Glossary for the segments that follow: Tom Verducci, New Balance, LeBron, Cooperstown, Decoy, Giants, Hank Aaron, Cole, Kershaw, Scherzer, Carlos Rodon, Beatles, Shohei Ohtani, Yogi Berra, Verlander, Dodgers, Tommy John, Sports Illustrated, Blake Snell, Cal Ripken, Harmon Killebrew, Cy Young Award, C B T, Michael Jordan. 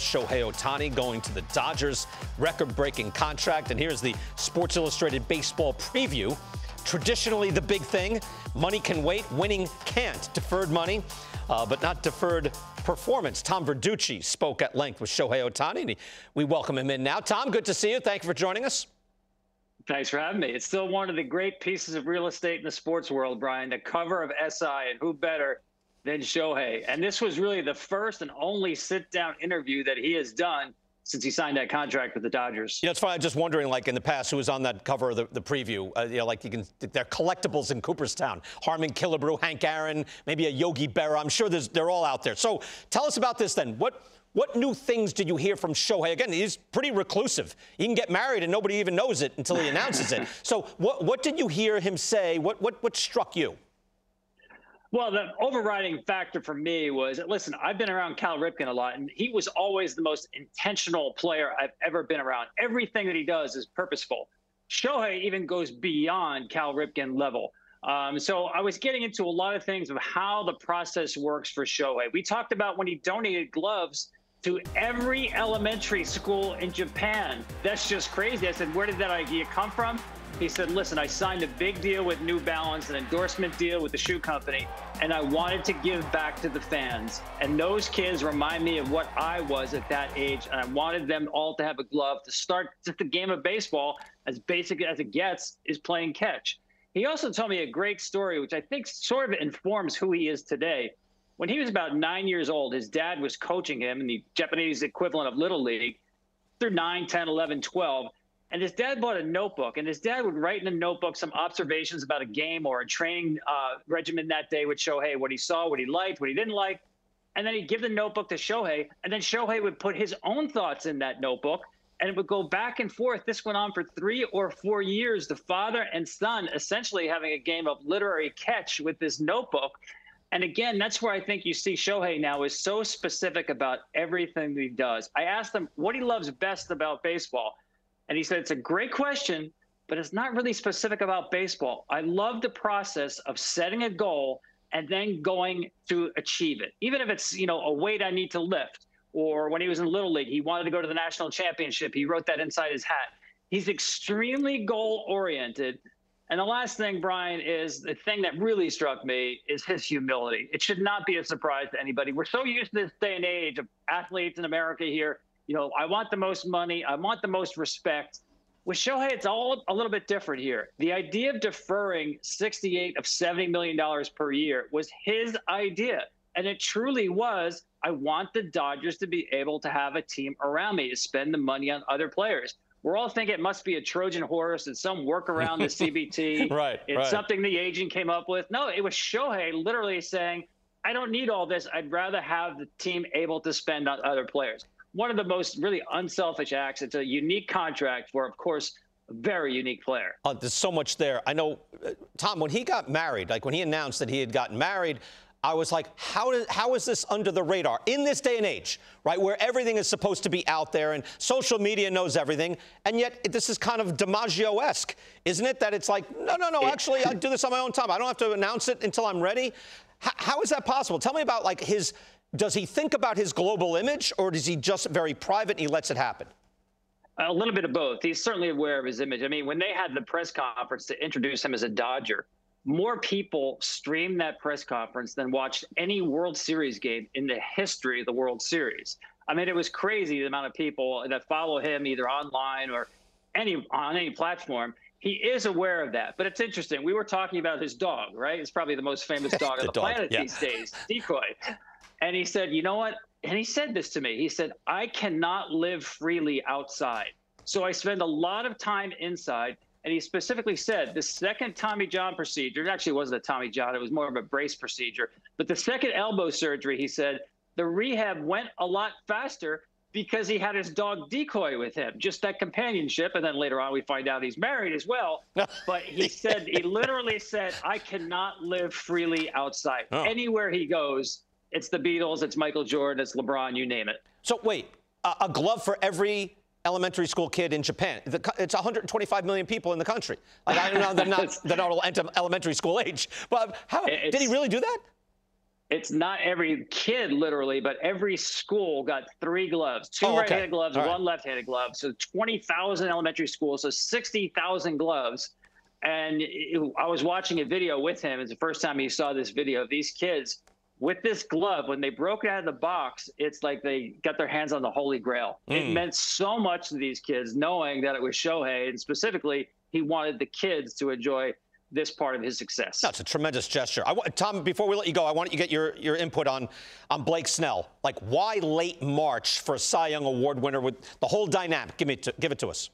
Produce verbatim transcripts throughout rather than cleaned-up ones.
Shohei Ohtani going to the Dodgers, record-breaking contract, and here's the Sports Illustrated baseball preview. Traditionally, the big thing, money can wait, winning can't. Deferred money, uh, but not deferred performance. Tom Verducci spoke at length with Shohei Ohtani, and we welcome him in now. Tom, good to see you. Thank you for joining us. Thanks for having me. It's still one of the great pieces of real estate in the sports world, Brian, the cover of S I, and who better than Shohei. And this was really the first and only sit-down interview that he has done since he signed that contract with the Dodgers. Yeah, it's funny. I'm just wondering, like, in the past, who was on that cover of the, the preview? Uh, you know, like, you can, they're collectibles in Cooperstown. Harmon Killebrew, Hank Aaron, maybe a Yogi Berra. I'm sure there's, they're all out there. So tell us about this, then. What, what new things did you hear from Shohei? Again, he's pretty reclusive. He can get married, and nobody even knows it until he announces it. So what, what did you hear him say? What, what, what struck you? Well, the overriding factor for me was, listen, I've been around Cal Ripken a lot, and he was always the most intentional player I've ever been around. Everything that he does is purposeful. Shohei even goes beyond Cal Ripken level. Um, so I was getting into a lot of things of how the process works for Shohei. We talked about when he donated gloves to every elementary school in Japan. That's just crazy. I said, where did that idea come from? He said, listen, I signed a big deal with New Balance, an endorsement deal with the shoe company, and I wanted to give back to the fans. And those kids remind me of what I was at that age, and I wanted them all to have a glove to start the game of baseball, as basic as it gets, is playing catch. He also told me a great story, which I think sort of informs who he is today. When he was about nine years old, his dad was coaching him in the Japanese equivalent of Little League through nine, ten, eleven, twelve. And his dad bought a notebook, and his dad would write in a notebook some observations about a game or a training uh, regimen that day with Shohei, what he saw, what he liked, what he didn't like. And then he'd give the notebook to Shohei, and then Shohei would put his own thoughts in that notebook, and it would go back and forth. This went on for three or four years, the father and son essentially having a game of literary catch with this notebook. And again, that's where I think you see Shohei now is so specific about everything that he does. I asked him what he loves best about baseball. And he said, it's a great question, but it's not really specific about baseball. I love the process of setting a goal and then going to achieve it. Even if it's, you know, a weight I need to lift, or when he was in Little League, he wanted to go to the national championship. He wrote that inside his hat. He's extremely goal-oriented. And the last thing, Brian, is the thing that really struck me is his humility. It should not be a surprise to anybody. We're so used to this day and age of athletes in America here. You know, I want the most money. I want the most respect. With Shohei, it's all a little bit different here. The idea of deferring sixty-eight of seventy million dollars per year was his idea. And it truly was, I want the Dodgers to be able to have a team around me to spend the money on other players. We're all thinking it must be a Trojan horse and some workaround the C B T. Right, it's right. Something the agent came up with. No, it was Shohei literally saying, I don't need all this. I'd rather have the team able to spend on other players. One of the most really unselfish acts. It's a unique contract for, of course, a very unique player. Uh, there's so much there. I know, uh, Tom, when he got married, like when he announced that he had gotten married, I was like, how, did, how is this under the radar in this day and age, right, where everything is supposed to be out there and social media knows everything, and yet this is kind of DiMaggio-esque, isn't it? That it's like, no, no, no, actually, I'll do this on my own time. I don't have to announce it until I'm ready. H- how is that possible? Tell me about, like, his... Does he think about his global image, or is he just very private and he lets it happen? A little bit of both. He's certainly aware of his image. I mean, when they had the press conference to introduce him as a Dodger, more people streamed that press conference than watched any World Series game in the history of the World Series. I mean, it was crazy the amount of people that follow him either online or any on any platform. He is aware of that, but it's interesting. We were talking about his dog, right? It's probably the most famous dog the on the dog, planet yeah. these days, Decoy. And he said, you know what? And he said this to me. He said, I cannot live freely outside. So I spend a lot of time inside. And he specifically said the second Tommy John procedure, it actually wasn't a Tommy John, it was more of a brace procedure. But the second elbow surgery, he said, the rehab went a lot faster because he had his dog Decoy with him, just that companionship. And then later on, we find out he's married as well. But he said, he literally said, I cannot live freely outside. Oh. Anywhere he goes, it's the Beatles, it's Michael Jordan, it's LeBron, you name it. So wait, a, a glove for every elementary school kid in Japan. The, it's one hundred twenty-five million people in the country. Like, I don't know, they're not, they're not elementary school age. But how, did he really do that? It's not every kid, literally, but every school got three gloves, two oh, right-handed okay. gloves, All one right. left-handed glove. So twenty thousand elementary schools, so sixty thousand gloves. And it, I was watching a video with him. It's the first time he saw this video of these kids with this glove. When they broke it out of the box, it's like they got their hands on the Holy Grail. Mm. It meant so much to these kids, knowing that it was Shohei, and specifically, he wanted the kids to enjoy this part of his success. That's no, a tremendous gesture. I want, Tom, before we let you go, I want you to get your, your input on, on Blake Snell. Like, why late March for a Cy Young Award winner with the whole dynamic? Give, me to, give it to us.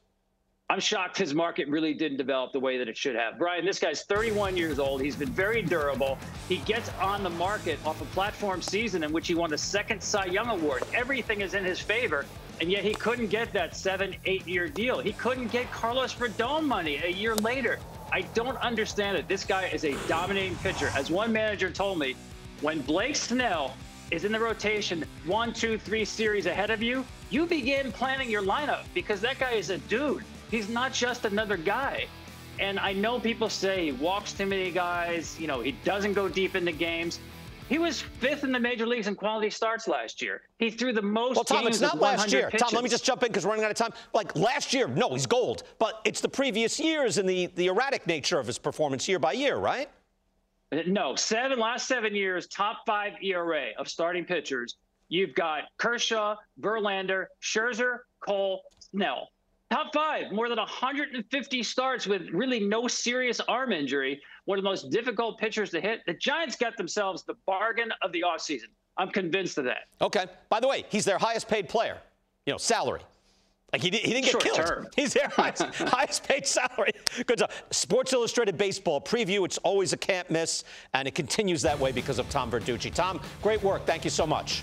I'm shocked his market really didn't develop the way that it should have. Brian, this guy's thirty-one years old. He's been very durable. He gets on the market off a platform season in which he won the second Cy Young Award. Everything is in his favor, and yet he couldn't get that seven, eight-year deal. He couldn't get Carlos Rodon money a year later. I don't understand it. This guy is a dominating pitcher. As one manager told me, when Blake Snell is in the rotation one, two, three series ahead of you, you begin planning your lineup because that guy is a dude. He's not just another guy. And I know people say he walks too many guys, you know, he doesn't go deep into games. He was fifth in the major leagues in quality starts last year. He threw the most. Well, Tom, it's not last year. Pitches. Tom, let me just jump in because we're running out of time. Like last year, no, he's gold. But it's the previous years and the, the erratic nature of his performance year by year, right? No, seven last seven years, top five E R A of starting pitchers. You've got Kershaw, Verlander, Scherzer, Cole, Snell. Top five, more than one hundred fifty starts with really no serious arm injury. One of the most difficult pitchers to hit. The Giants got themselves the bargain of the offseason. I'm convinced of that. Okay. By the way, he's their highest paid player, you know, salary. Like he, did, he didn't get Short killed. Term. He's their highest, highest paid salary. Good stuff. Sports Illustrated Baseball preview. It's always a can't miss, and it continues that way because of Tom Verducci. Tom, great work. Thank you so much.